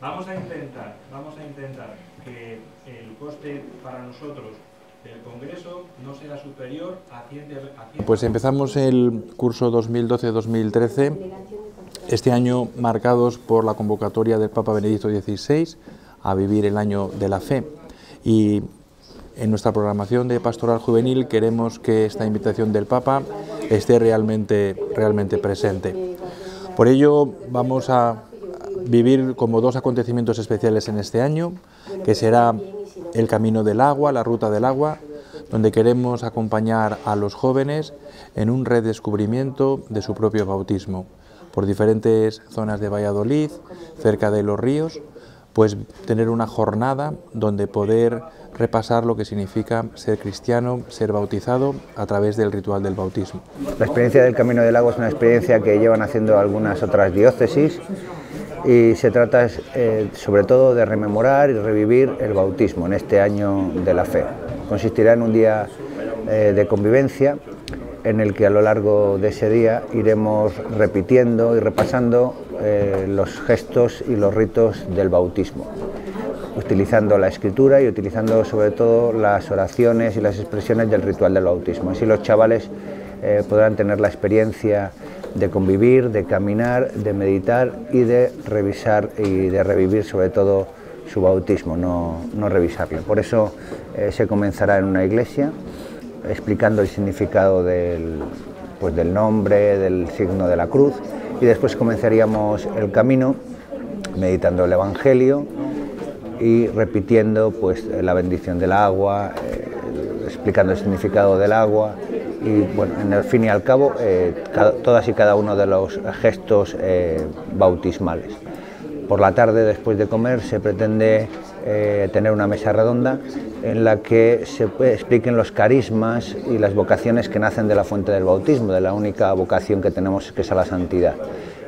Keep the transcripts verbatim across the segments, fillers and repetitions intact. Vamos a intentar, vamos a intentar que el coste para nosotros del Congreso no sea superior a cien... Pues empezamos el curso dos mil doce dos mil trece, este año marcados por la convocatoria del Papa Benedicto dieciséis a vivir el Año de la Fe. Y en nuestra programación de Pastoral Juvenil queremos que esta invitación del Papa esté realmente, realmente presente. Por ello vamos a vivir como dos acontecimientos especiales en este año, que será el Camino del Agua, la Ruta del Agua, donde queremos acompañar a los jóvenes en un redescubrimiento de su propio bautismo, por diferentes zonas de Valladolid, cerca de los ríos, pues tener una jornada donde poder repasar lo que significa ser cristiano, ser bautizado a través del ritual del bautismo. La experiencia del Camino del Agua es una experiencia que llevan haciendo algunas otras diócesis, y se trata eh, sobre todo de rememorar y revivir el bautismo en este Año de la Fe. Consistirá en un día eh, de convivencia en el que a lo largo de ese día iremos repitiendo y repasando eh, los gestos y los ritos del bautismo, utilizando la escritura y utilizando sobre todo las oraciones y las expresiones del ritual del bautismo. Así los chavales eh, podrán tener la experiencia de convivir, de caminar, de meditar y de revisar y de revivir sobre todo su bautismo, no, no revisarlo. Por eso eh, se comenzará en una iglesia explicando el significado del, pues, del nombre, del signo de la cruz, y después comenzaríamos el camino meditando el Evangelio y repitiendo pues, la bendición del agua, eh, explicando el significado del agua. Y bueno, en el fin y al cabo, eh, cada, todas y cada uno de los gestos eh, bautismales. Por la tarde, después de comer, se pretende eh, tener una mesa redonda en la que se expliquen los carismas y las vocaciones que nacen de la fuente del bautismo, de la única vocación que tenemos, que es a la santidad.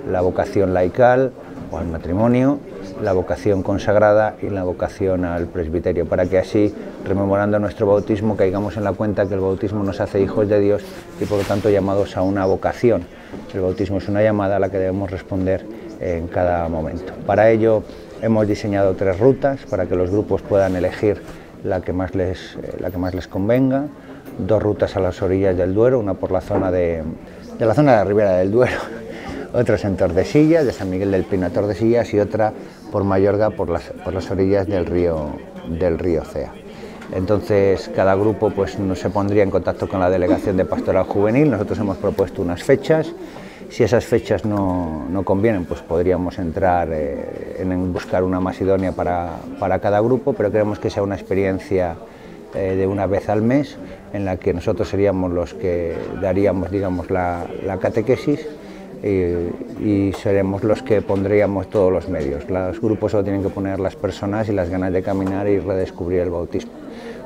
La vocación laical o al matrimonio, la vocación consagrada y la vocación al presbiterio, para que así, rememorando nuestro bautismo, caigamos en la cuenta que el bautismo nos hace hijos de Dios y por lo tanto llamados a una vocación. El bautismo es una llamada a la que debemos responder en cada momento. Para ello hemos diseñado tres rutas para que los grupos puedan elegir la que más les, la que más les convenga. Dos rutas a las orillas del Duero, una por la zona de, de la zona de la Ribera del Duero, otras en Tordesillas, de San Miguel del Pino a Tordesillas, y otra por Mallorca, por las, por las orillas del río, del río Cea. Entonces cada grupo pues, se pondría en contacto con la Delegación de Pastoral Juvenil. Nosotros hemos propuesto unas fechas. Si esas fechas no, no convienen, pues podríamos entrar eh, en buscar una más idónea para, para cada grupo, pero queremos que sea una experiencia eh, de una vez al mes, en la que nosotros seríamos los que daríamos, digamos, la, la catequesis, Y, y seremos los que pondríamos todos los medios. Los grupos solo tienen que poner las personas y las ganas de caminar y redescubrir el bautismo.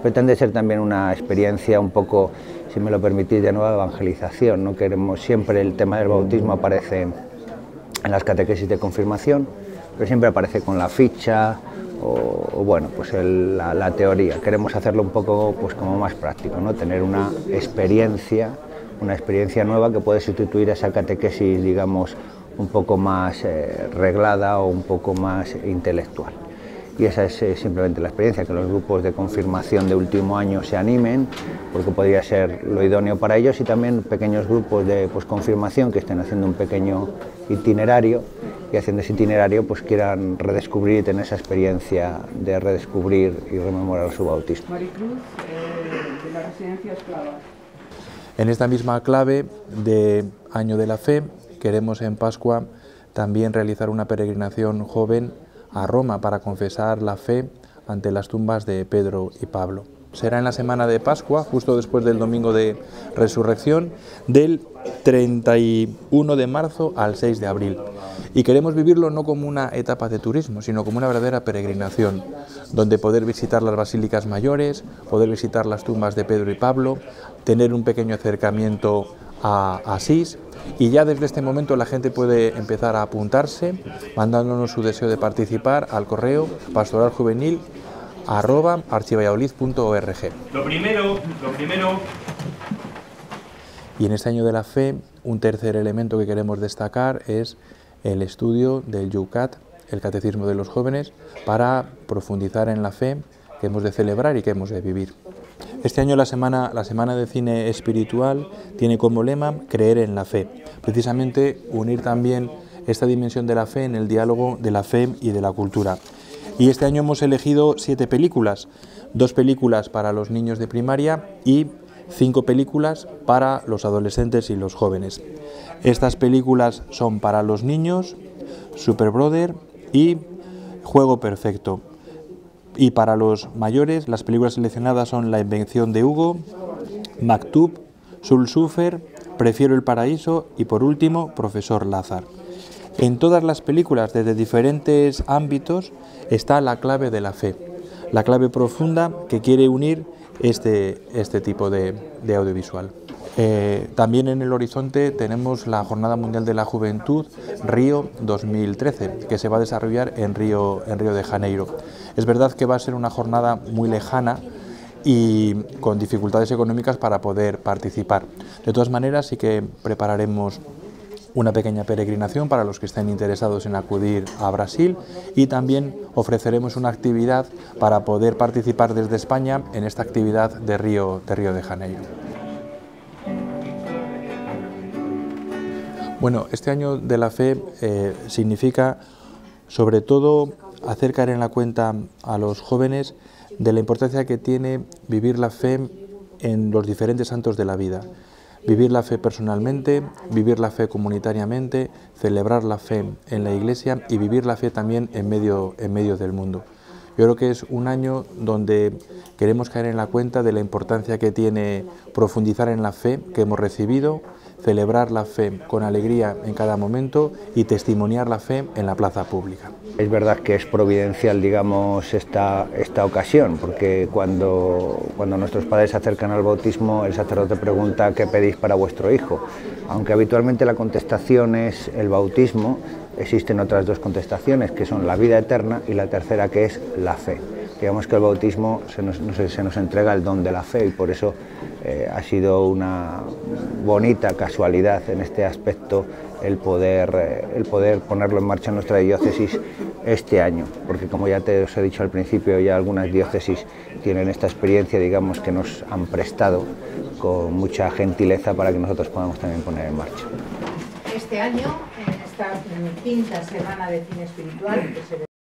Pretende ser también una experiencia un poco, si me lo permitís, de nueva evangelización. No queremos siempre el tema del bautismo aparece en las catequesis de confirmación, pero siempre aparece con la ficha o, o bueno, pues el, la, la teoría. Queremos hacerlo un poco pues como más práctico, ¿no? Tener una experiencia una experiencia nueva que puede sustituir a esa catequesis, digamos, un poco más eh, reglada o un poco más intelectual. Y esa es eh, simplemente la experiencia, que los grupos de confirmación de último año se animen, porque podría ser lo idóneo para ellos, y también pequeños grupos de pues, confirmación que estén haciendo un pequeño itinerario, y haciendo ese itinerario pues quieran redescubrir y tener esa experiencia de redescubrir y rememorar su bautismo. Maricruz, eh, de la residencia esclava. En esta misma clave de Año de la Fe, queremos en Pascua también realizar una peregrinación joven a Roma para confesar la fe ante las tumbas de Pedro y Pablo. Será en la semana de Pascua, justo después del domingo de Resurrección, del treinta y uno de marzo al seis de abril. Y queremos vivirlo no como una etapa de turismo, sino como una verdadera peregrinación, donde poder visitar las basílicas mayores, poder visitar las tumbas de Pedro y Pablo, tener un pequeño acercamiento a Asís, y ya desde este momento la gente puede empezar a apuntarse, mandándonos su deseo de participar al correo pastoraljuvenil arroba archivalladolid punto org. Lo primero, lo primero... Y en este Año de la Fe, un tercer elemento que queremos destacar es el estudio del JUCAT el Catecismo de los Jóvenes, para profundizar en la fe que hemos de celebrar y que hemos de vivir. Este año la semana, la semana de Cine Espiritual tiene como lema creer en la fe, precisamente unir también esta dimensión de la fe en el diálogo de la fe y de la cultura. Y este año hemos elegido siete películas, dos películas para los niños de primaria y cinco películas para los adolescentes y los jóvenes. Estas películas son para los niños, Super Brother y Juego perfecto. Y para los mayores, las películas seleccionadas son La invención de Hugo, Maktub, Sulzufer, Prefiero el paraíso y, por último, Profesor Lázaro. En todas las películas, desde diferentes ámbitos, está la clave de la fe, la clave profunda que quiere unir este, este tipo de, de audiovisual. Eh, también en el horizonte tenemos la Jornada Mundial de la Juventud Río dos mil trece, que se va a desarrollar en Río, en Río de Janeiro. Es verdad que va a ser una jornada muy lejana y con dificultades económicas para poder participar. De todas maneras, sí que prepararemos una pequeña peregrinación para los que estén interesados en acudir a Brasil, y también ofreceremos una actividad para poder participar desde España en esta actividad de Río de, Río de Janeiro. Bueno, este año de la fe eh, significa, sobre todo, hacer caer en la cuenta a los jóvenes de la importancia que tiene vivir la fe en los diferentes ámbitos de la vida. Vivir la fe personalmente, vivir la fe comunitariamente, celebrar la fe en la Iglesia y vivir la fe también en medio, en medio del mundo. Yo creo que es un año donde queremos caer en la cuenta de la importancia que tiene profundizar en la fe que hemos recibido, celebrar la fe con alegría en cada momento y testimoniar la fe en la plaza pública. Es verdad que es providencial, digamos, esta, esta ocasión, porque cuando, cuando nuestros padres se acercan al bautismo, el sacerdote pregunta ¿qué pedís para vuestro hijo? Aunque habitualmente la contestación es el bautismo, existen otras dos contestaciones, que son la vida eterna y la tercera, que es la fe. Digamos que el bautismo se nos, se nos entrega el don de la fe, y por eso eh, ha sido una bonita casualidad en este aspecto el poder, eh, el poder ponerlo en marcha en nuestra diócesis este año, porque como ya te os he dicho al principio, ya algunas diócesis tienen esta experiencia, digamos, que nos han prestado con mucha gentileza para que nosotros podamos también poner en marcha. Este año, en esta quinta semana de Cine Espiritual, que se